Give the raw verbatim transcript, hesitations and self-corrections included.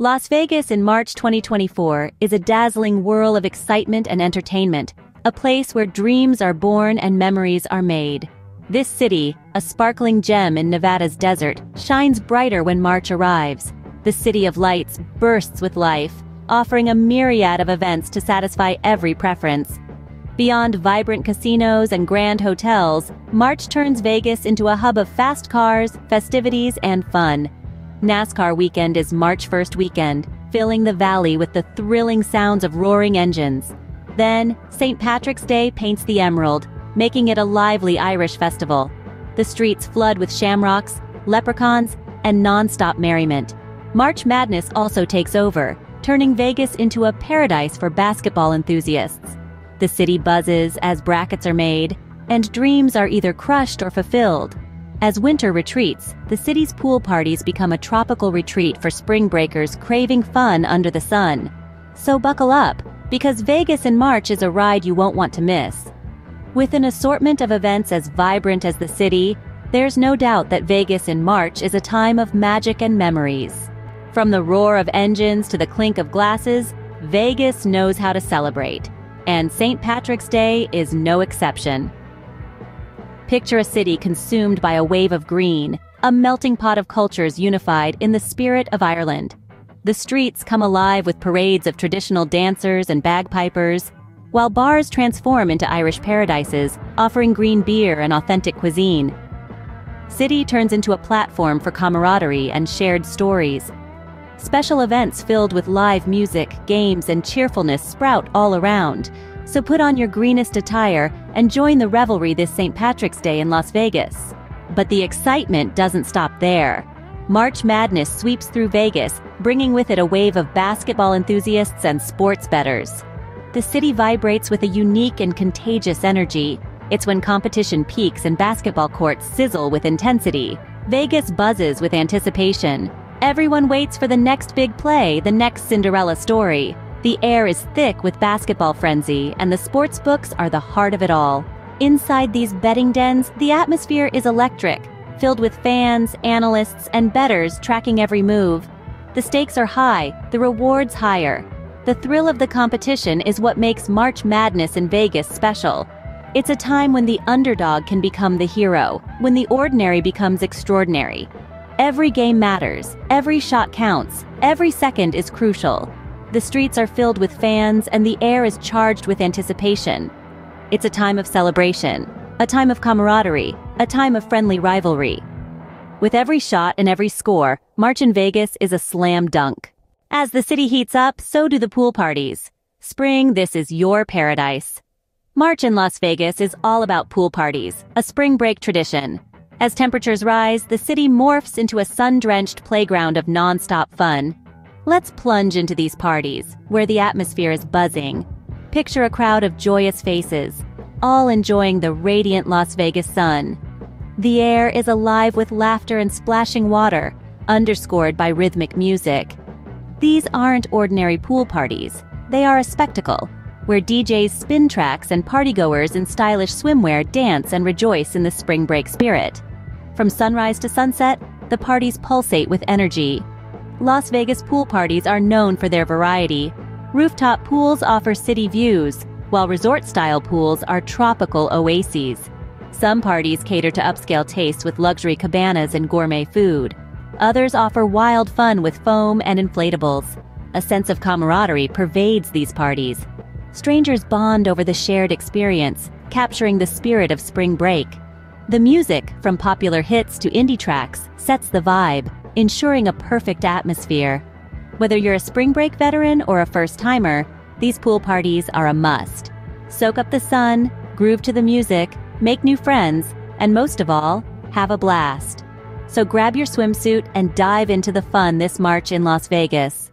Las Vegas in March twenty twenty-four is a dazzling whirl of excitement and entertainment, a place where dreams are born and memories are made. This city, a sparkling gem in Nevada's desert, shines brighter when March arrives. The City of Lights bursts with life, offering a myriad of events to satisfy every preference. Beyond vibrant casinos and grand hotels, March turns Vegas into a hub of fast cars, festivities, and fun. NASCAR weekend is March first weekend, filling the valley with the thrilling sounds of roaring engines. Then, Saint Patrick's Day paints the emerald, making it a lively Irish festival. The streets flood with shamrocks, leprechauns, and non-stop merriment. March Madness also takes over, turning Vegas into a paradise for basketball enthusiasts. The city buzzes as brackets are made, and dreams are either crushed or fulfilled. As winter retreats, the city's pool parties become a tropical retreat for spring breakers craving fun under the sun. So buckle up, because Vegas in March is a ride you won't want to miss. With an assortment of events as vibrant as the city, there's no doubt that Vegas in March is a time of magic and memories. From the roar of engines to the clink of glasses, Vegas knows how to celebrate. And Saint Patrick's Day is no exception. Picture a city consumed by a wave of green, a melting pot of cultures unified in the spirit of Ireland. The streets come alive with parades of traditional dancers and bagpipers, while bars transform into Irish paradises, offering green beer and authentic cuisine. City turns into a platform for camaraderie and shared stories. Special events filled with live music, games, and cheerfulness sprout all around. So put on your greenest attire and join the revelry this Saint Patrick's Day in Las Vegas. But the excitement doesn't stop there. March Madness sweeps through Vegas, bringing with it a wave of basketball enthusiasts and sports bettors. The city vibrates with a unique and contagious energy. It's when competition peaks and basketball courts sizzle with intensity. Vegas buzzes with anticipation. Everyone waits for the next big play, the next Cinderella story. The air is thick with basketball frenzy, and the sports books are the heart of it all. Inside these betting dens, the atmosphere is electric, filled with fans, analysts, and bettors tracking every move. The stakes are high, the rewards higher. The thrill of the competition is what makes March Madness in Vegas special. It's a time when the underdog can become the hero, when the ordinary becomes extraordinary. Every game matters, every shot counts, every second is crucial. The streets are filled with fans and the air is charged with anticipation. It's a time of celebration, a time of camaraderie, a time of friendly rivalry. With every shot and every score, March in Vegas is a slam dunk. As the city heats up, so do the pool parties. Spring, this is your paradise. March in Las Vegas is all about pool parties, a spring break tradition. As temperatures rise, the city morphs into a sun-drenched playground of non-stop fun. Let's plunge into these parties, where the atmosphere is buzzing. Picture a crowd of joyous faces, all enjoying the radiant Las Vegas sun. The air is alive with laughter and splashing water, underscored by rhythmic music. These aren't ordinary pool parties, they are a spectacle, where D Js spin tracks and partygoers in stylish swimwear dance and rejoice in the spring break spirit. From sunrise to sunset, the parties pulsate with energy. Las Vegas pool parties are known for their variety. Rooftop pools offer city views, while resort-style pools are tropical oases. Some parties cater to upscale tastes with luxury cabanas and gourmet food. Others offer wild fun with foam and inflatables. A sense of camaraderie pervades these parties. Strangers bond over the shared experience, capturing the spirit of spring break. The music, from popular hits to indie tracks, sets the vibe, ensuring a perfect atmosphere. Whether you're a spring break veteran or a first-timer, these pool parties are a must. Soak up the sun, groove to the music, make new friends, and most of all, have a blast. So grab your swimsuit and dive into the fun this March in Las Vegas.